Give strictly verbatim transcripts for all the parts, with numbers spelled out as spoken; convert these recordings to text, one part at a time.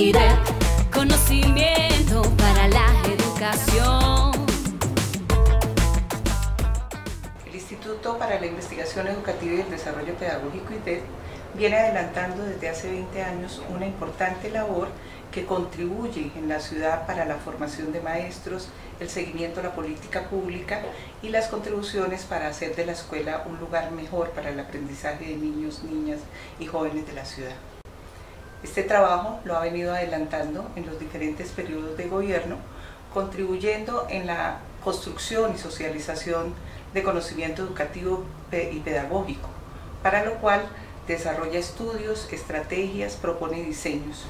I D E P, conocimiento para la educación. El Instituto para la Investigación Educativa y el Desarrollo Pedagógico, I D E P, viene adelantando desde hace veinte años una importante labor que contribuye en la ciudad para la formación de maestros, el seguimiento a la política pública y las contribuciones para hacer de la escuela un lugar mejor para el aprendizaje de niños, niñas y jóvenes de la ciudad. Este trabajo lo ha venido adelantando en los diferentes periodos de gobierno, contribuyendo en la construcción y socialización de conocimiento educativo y pedagógico, para lo cual desarrolla estudios, estrategias, propone diseños.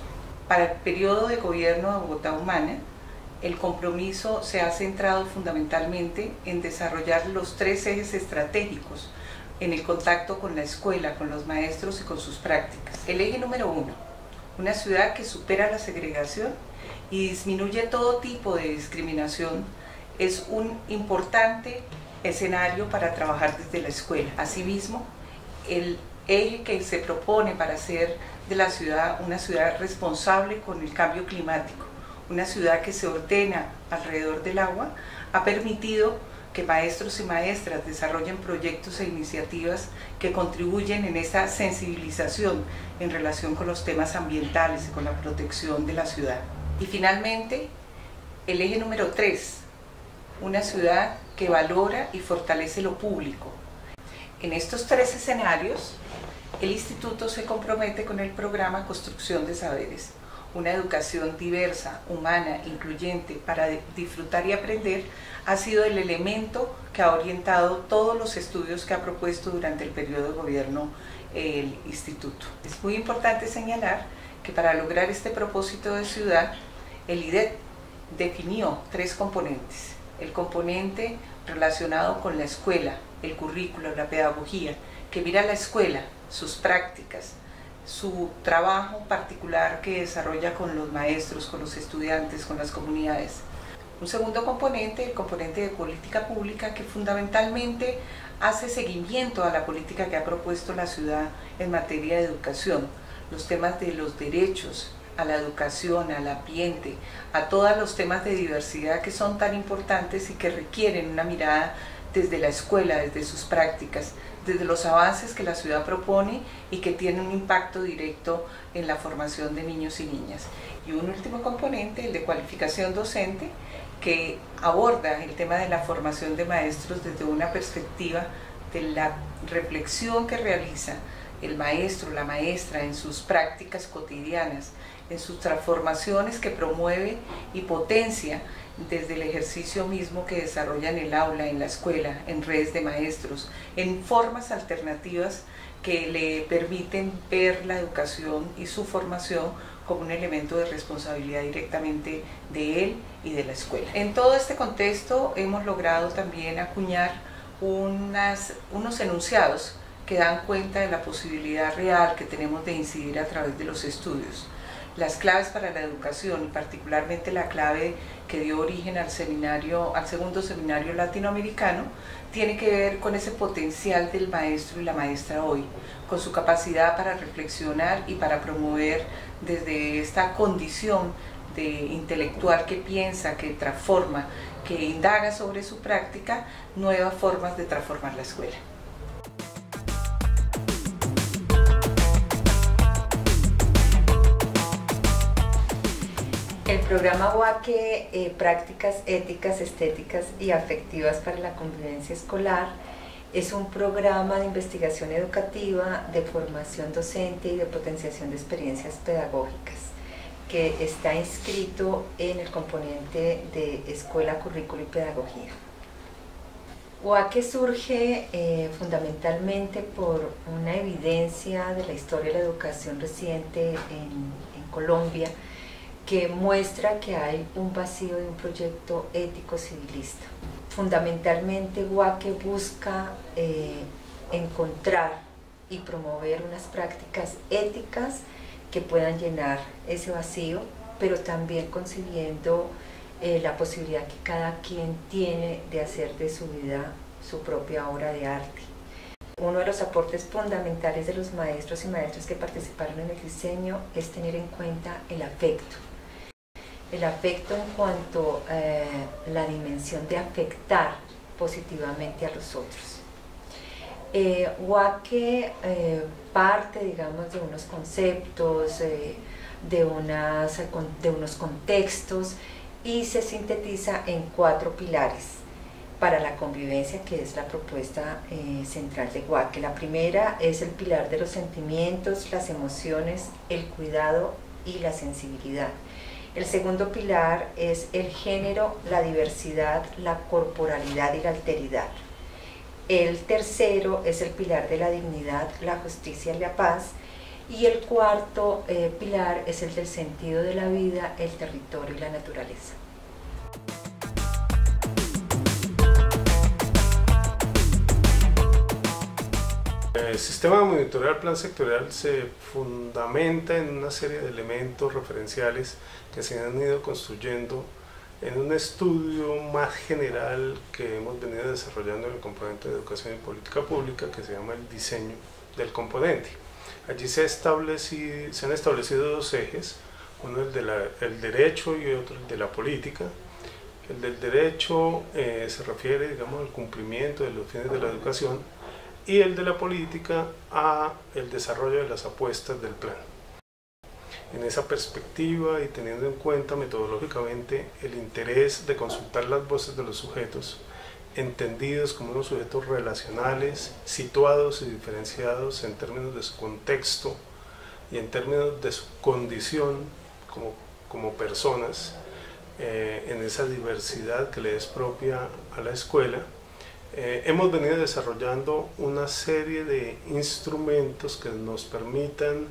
Para el periodo de gobierno de Bogotá Humana, el compromiso se ha centrado fundamentalmente en desarrollar los tres ejes estratégicos en el contacto con la escuela, con los maestros y con sus prácticas. El eje número uno, una ciudad que supera la segregación y disminuye todo tipo de discriminación, es un importante escenario para trabajar desde la escuela. Asimismo, el eje que se propone para hacer de la ciudad una ciudad responsable con el cambio climático, una ciudad que se ordena alrededor del agua, ha permitido que maestros y maestras desarrollen proyectos e iniciativas que contribuyen en esa sensibilización en relación con los temas ambientales y con la protección de la ciudad. Y finalmente, el eje número tres, una ciudad que valora y fortalece lo público. En estos tres escenarios, el Instituto se compromete con el programa Construcción de Saberes, una educación diversa, humana, incluyente, para disfrutar y aprender, ha sido el elemento que ha orientado todos los estudios que ha propuesto durante el periodo de gobierno el Instituto. Es muy importante señalar que para lograr este propósito de ciudad, el I D E P definió tres componentes. El componente relacionado con la escuela, el currículo, la pedagogía, que mira la escuela, sus prácticas, su trabajo particular que desarrolla con los maestros, con los estudiantes, con las comunidades. Un segundo componente, el componente de política pública, que fundamentalmente hace seguimiento a la política que ha propuesto la ciudad en materia de educación, los temas de los derechos, a la educación, al ambiente, a todos los temas de diversidad que son tan importantes y que requieren una mirada desde la escuela, desde sus prácticas, desde los avances que la ciudad propone y que tienen un impacto directo en la formación de niños y niñas. Y un último componente, el de cualificación docente, que aborda el tema de la formación de maestros desde una perspectiva de la reflexión que realiza el maestro, la maestra, en sus prácticas cotidianas, en sus transformaciones que promueve y potencia desde el ejercicio mismo que desarrolla en el aula, en la escuela, en redes de maestros, en formas alternativas que le permiten ver la educación y su formación como un elemento de responsabilidad directamente de él y de la escuela. En todo este contexto hemos logrado también acuñar unas, unos enunciados que dan cuenta de la posibilidad real que tenemos de incidir a través de los estudios. Las claves para la educación, y particularmente la clave que dio origen al, seminario, al segundo seminario latinoamericano, tiene que ver con ese potencial del maestro y la maestra hoy, con su capacidad para reflexionar y para promover desde esta condición de intelectual que piensa, que transforma, que indaga sobre su práctica, nuevas formas de transformar la escuela. El programa UAQUE, eh, Prácticas Éticas, Estéticas y Afectivas para la Convivencia Escolar, es un programa de investigación educativa, de formación docente y de potenciación de experiencias pedagógicas, que está inscrito en el componente de Escuela, Currículo y Pedagogía. UAQUE surge eh, fundamentalmente por una evidencia de la historia de la educación reciente en, en Colombia, que muestra que hay un vacío de un proyecto ético-civilista. Fundamentalmente, UAQUE busca eh, encontrar y promover unas prácticas éticas que puedan llenar ese vacío, pero también concibiendo eh, la posibilidad que cada quien tiene de hacer de su vida su propia obra de arte. Uno de los aportes fundamentales de los maestros y maestras que participaron en el diseño es tener en cuenta el afecto. El afecto en cuanto a eh, la dimensión de afectar positivamente a los otros. Eh, UAQUE eh, parte, digamos, de unos conceptos, eh, de, unas, de unos contextos y se sintetiza en cuatro pilares para la convivencia, que es la propuesta eh, central de UAQUE. La primera es el pilar de los sentimientos, las emociones, el cuidado y la sensibilidad. El segundo pilar es el género, la diversidad, la corporalidad y la alteridad. El tercero es el pilar de la dignidad, la justicia y la paz. Y el cuarto eh, pilar es el del sentido de la vida, el territorio y la naturaleza. El sistema de monitoreo del plan sectorial se fundamenta en una serie de elementos referenciales que se han ido construyendo en un estudio más general que hemos venido desarrollando en el componente de educación y política pública, que se llama el diseño del componente. Allí se, estableci- se han establecido dos ejes, uno el, de la, el derecho y otro el de la política. El del derecho eh, se refiere, digamos, al cumplimiento de los fines de la educación, y el de la política a el desarrollo de las apuestas del plan. En esa perspectiva y teniendo en cuenta metodológicamente el interés de consultar las voces de los sujetos, entendidos como unos sujetos relacionales, situados y diferenciados en términos de su contexto y en términos de su condición como, como personas, eh, en esa diversidad que le es propia a la escuela, Eh, hemos venido desarrollando una serie de instrumentos que nos permitan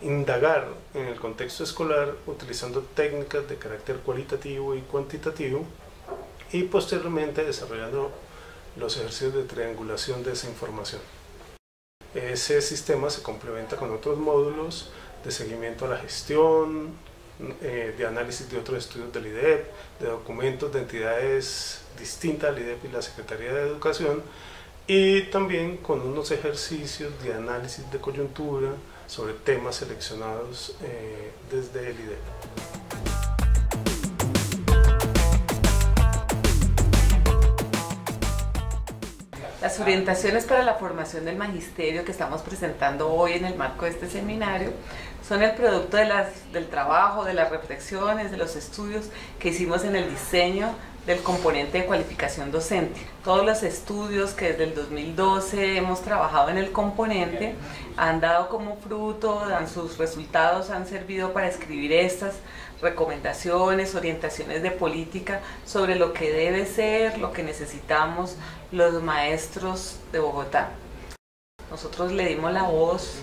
indagar en el contexto escolar utilizando técnicas de carácter cualitativo y cuantitativo y posteriormente desarrollando los ejercicios de triangulación de esa información. Ese sistema se complementa con otros módulos de seguimiento a la gestión, Eh, de análisis de otros estudios del I D E P, de documentos de entidades distintas al I D E P y la Secretaría de Educación, y también con unos ejercicios de análisis de coyuntura sobre temas seleccionados eh, desde el I D E P. Las orientaciones para la formación del magisterio que estamos presentando hoy en el marco de este seminario son el producto de las, del trabajo, de las reflexiones, de los estudios que hicimos en el diseño del componente de cualificación docente. Todos los estudios que desde el dos mil doce hemos trabajado en el componente han dado como fruto, dan sus resultados, han servido para escribir estas recomendaciones, orientaciones de política sobre lo que debe ser, lo que necesitamos los maestros de Bogotá. Nosotros le dimos la voz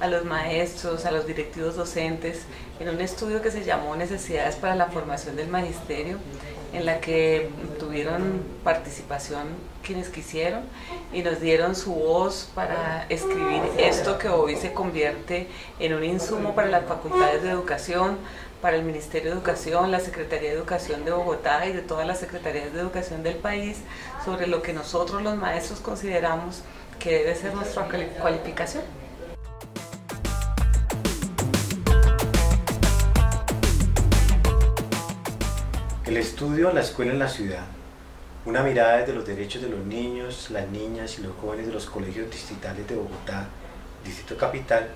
a los maestros, a los directivos docentes, en un estudio que se llamó Necesidades para la Formación del Magisterio, en la que tuvieron participación quienes quisieron y nos dieron su voz para escribir esto que hoy se convierte en un insumo para las facultades de educación, para el Ministerio de Educación, la Secretaría de Educación de Bogotá y de todas las Secretarías de Educación del país, sobre lo que nosotros los maestros consideramos que debe ser nuestra cualificación. El estudio a la escuela en la ciudad, una mirada desde los derechos de los niños, las niñas y los jóvenes de los colegios distritales de Bogotá, Distrito Capital,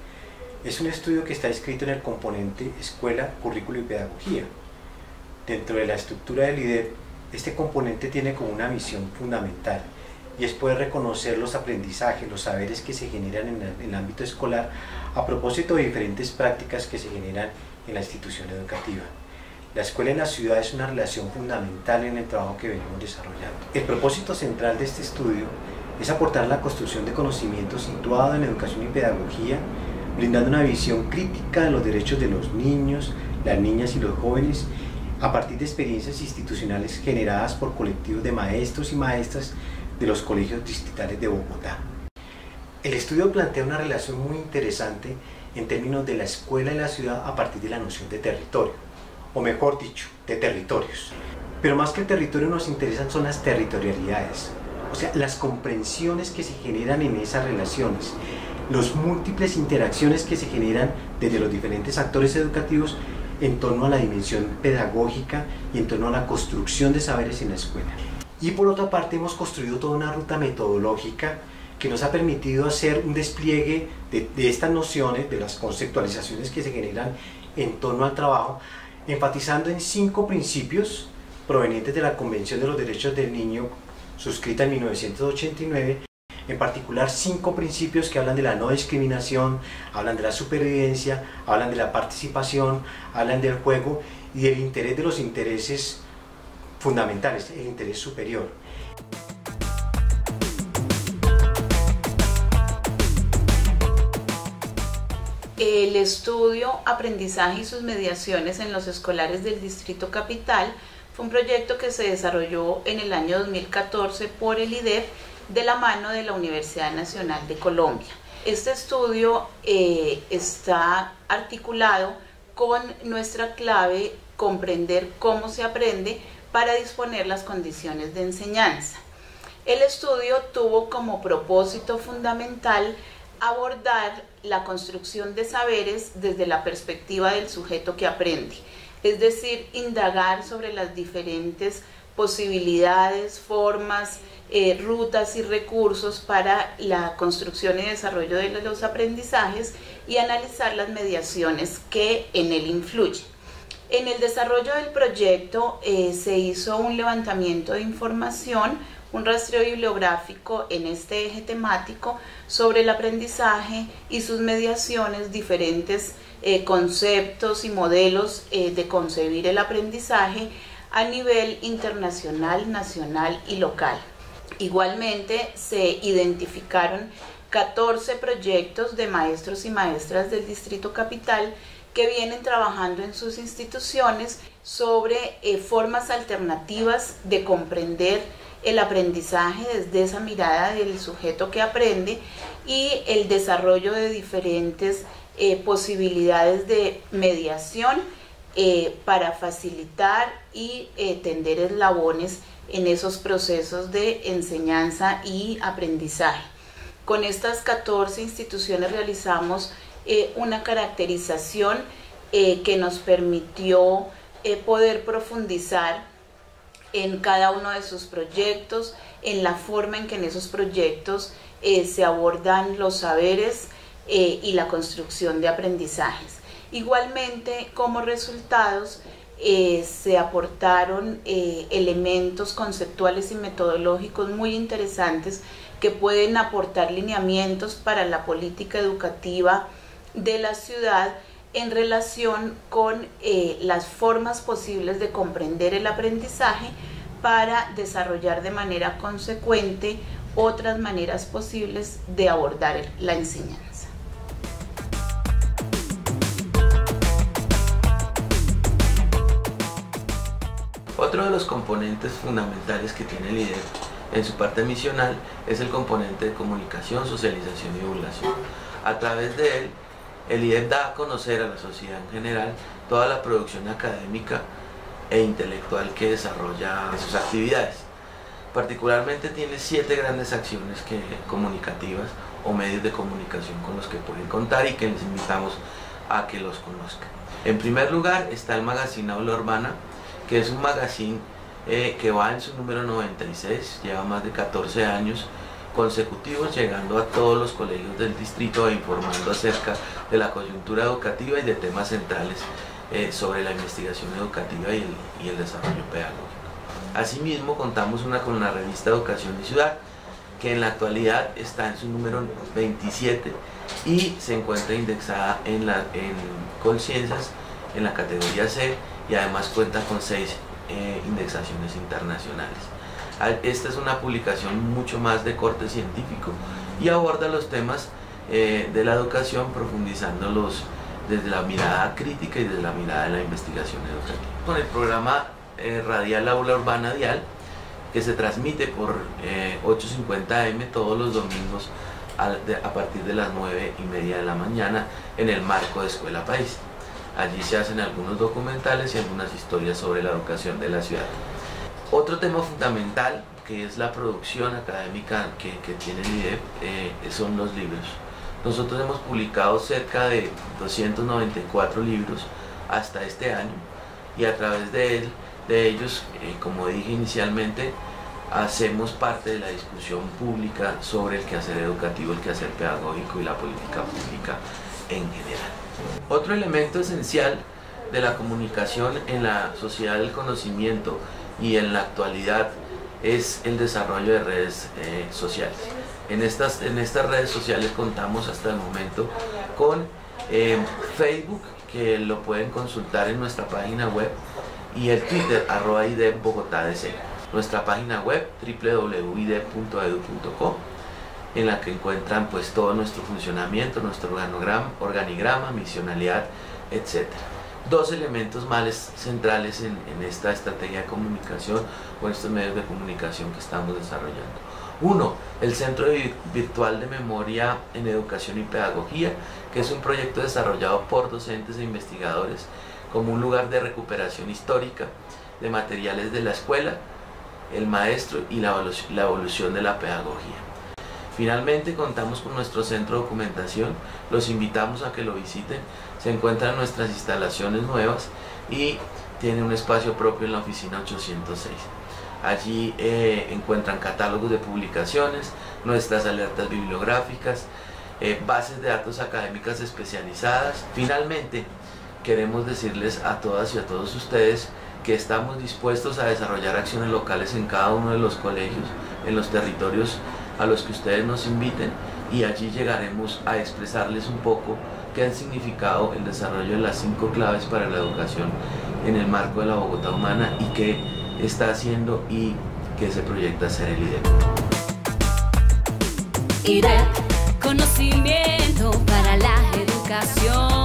es un estudio que está inscrito en el componente Escuela, Currículo y Pedagogía. Dentro de la estructura del I D E P, este componente tiene como una misión fundamental y es poder reconocer los aprendizajes, los saberes que se generan en el ámbito escolar a propósito de diferentes prácticas que se generan en la institución educativa. La escuela en la ciudad es una relación fundamental en el trabajo que venimos desarrollando. El propósito central de este estudio es aportar la construcción de conocimiento situado en educación y pedagogía, brindando una visión crítica de los derechos de los niños, las niñas y los jóvenes, a partir de experiencias institucionales generadas por colectivos de maestros y maestras de los colegios distritales de Bogotá. El estudio plantea una relación muy interesante en términos de la escuela en la ciudad a partir de la noción de territorio, o mejor dicho, de territorios. Pero más que el territorio nos interesan son las territorialidades, o sea, las comprensiones que se generan en esas relaciones, las múltiples interacciones que se generan desde los diferentes actores educativos en torno a la dimensión pedagógica y en torno a la construcción de saberes en la escuela. Y por otra parte hemos construido toda una ruta metodológica que nos ha permitido hacer un despliegue de, de estas nociones, de las conceptualizaciones que se generan en torno al trabajo, enfatizando en cinco principios provenientes de la Convención de los Derechos del Niño, suscrita en mil novecientos ochenta y nueve, en particular cinco principios que hablan de la no discriminación, hablan de la supervivencia, hablan de la participación, hablan del juego y del interés de los intereses fundamentales, el interés superior. El estudio, aprendizaje y sus mediaciones en los escolares del Distrito Capital fue un proyecto que se desarrolló en el año dos mil catorce por el I D E P de la mano de la Universidad Nacional de Colombia. Este estudio eh, está articulado con nuestra clave comprender cómo se aprende para disponer las condiciones de enseñanza. El estudio tuvo como propósito fundamental abordar la construcción de saberes desde la perspectiva del sujeto que aprende, es decir, indagar sobre las diferentes posibilidades, formas, eh, rutas y recursos para la construcción y desarrollo de los aprendizajes y analizar las mediaciones que en él influyen. En el desarrollo del proyecto eh, se hizo un levantamiento de información, un rastreo bibliográfico en este eje temático sobre el aprendizaje y sus mediaciones, diferentes eh, conceptos y modelos eh, de concebir el aprendizaje a nivel internacional, nacional y local. Igualmente se identificaron catorce proyectos de maestros y maestras del Distrito Capital que vienen trabajando en sus instituciones sobre eh, formas alternativas de comprender el aprendizaje desde esa mirada del sujeto que aprende y el desarrollo de diferentes eh, posibilidades de mediación eh, para facilitar y eh, tender eslabones en esos procesos de enseñanza y aprendizaje. Con estas catorce instituciones realizamos eh, una caracterización eh, que nos permitió eh, poder profundizar en cada uno de sus proyectos, en la forma en que en esos proyectos eh, se abordan los saberes eh, y la construcción de aprendizajes. Igualmente, como resultados, eh, se aportaron eh, elementos conceptuales y metodológicos muy interesantes que pueden aportar lineamientos para la política educativa de la ciudad en relación con eh, las formas posibles de comprender el aprendizaje para desarrollar de manera consecuente otras maneras posibles de abordar la enseñanza. Otro de los componentes fundamentales que tiene el I D E P en su parte misional es el componente de comunicación, socialización y divulgación. A través de él, el I D E P da a conocer a la sociedad en general toda la producción académica e intelectual que desarrolla en sus actividades. Particularmente tiene siete grandes acciones que, comunicativas o medios de comunicación con los que pueden contar y que les invitamos a que los conozcan. En primer lugar está el magazine Aula Urbana, que es un magazine eh, que va en su número noventa y seis, lleva más de catorce años consecutivos llegando a todos los colegios del distrito e informando acerca de la coyuntura educativa y de temas centrales eh, sobre la investigación educativa y el, y el desarrollo pedagógico. Asimismo, contamos una con la revista Educación y Ciudad, que en la actualidad está en su número veintisiete y se encuentra indexada en, la, en Colciencias en la categoría C y además cuenta con seis eh, indexaciones internacionales. Esta es una publicación mucho más de corte científico y aborda los temas eh, de la educación, profundizándolos desde la mirada crítica y desde la mirada de la investigación educativa. Con el programa eh, radial Aula Urbana Dial, que se transmite por eh, ocho cincuenta eme todos los domingos a, de, a partir de las nueve y media de la mañana en el marco de Escuela País. Allí se hacen algunos documentales y algunas historias sobre la educación de la ciudad. Otro tema fundamental que es la producción académica que, que tiene el I D E P, eh, son los libros. Nosotros hemos publicado cerca de doscientos noventa y cuatro libros hasta este año, y a través de, él, de ellos, eh, como dije inicialmente, hacemos parte de la discusión pública sobre el quehacer educativo, el quehacer pedagógico y la política pública en general. Otro elemento esencial de la comunicación en la sociedad del conocimiento y en la actualidad es el desarrollo de redes eh, sociales. En estas, en estas redes sociales contamos hasta el momento con eh, Facebook, que lo pueden consultar en nuestra página web, y el Twitter, arroba I D E P Bogotá D C. Nuestra página web, w w w punto idep punto edu punto co, en la que encuentran pues todo nuestro funcionamiento, nuestro organograma, organigrama, misionalidad, etcétera. Dos elementos males centrales en, en esta estrategia de comunicación o estos medios de comunicación que estamos desarrollando. Uno, el Centro Virtual de Memoria en Educación y Pedagogía, que es un proyecto desarrollado por docentes e investigadores como un lugar de recuperación histórica de materiales de la escuela, el maestro y la evolución, la evolución de la pedagogía. Finalmente, contamos con nuestro centro de documentación. Los invitamos a que lo visiten. Se encuentran nuestras instalaciones nuevas y tiene un espacio propio en la oficina ochocientos seis. Allí eh, encuentran catálogos de publicaciones, nuestras alertas bibliográficas, eh, bases de datos académicas especializadas. Finalmente, queremos decirles a todas y a todos ustedes que estamos dispuestos a desarrollar acciones locales en cada uno de los colegios, en los territorios a los que ustedes nos inviten, y allí llegaremos a expresarles un poco qué han significado el desarrollo de las cinco claves para la educación en el marco de la Bogotá Humana y qué está haciendo y qué se proyecta hacer el I D E P. I D E P, conocimiento para la educación.